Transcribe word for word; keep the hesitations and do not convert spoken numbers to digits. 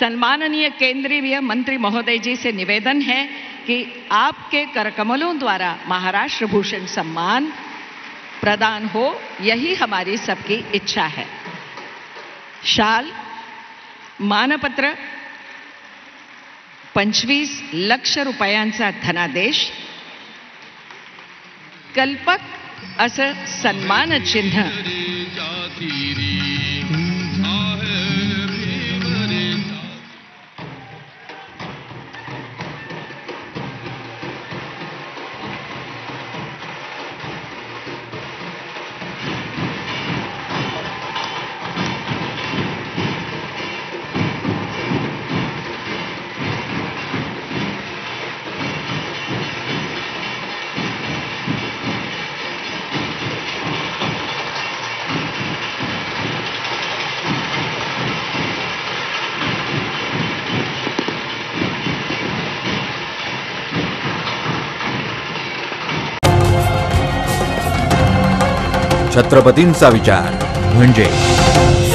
सम्माननीय केंद्रीय मंत्री महोदय जी से निवेदन है कि आपके करकमलों द्वारा महाराष्ट्र भूषण सम्मान प्रदान हो, यही हमारी सबकी इच्छा है। शाल, मानपत्र, पंचवीस लक्ष रुपयांचा धनादेश, कल्पक असं सन्मान चिन्ह, छत्रपतींचा विचार म्हणजे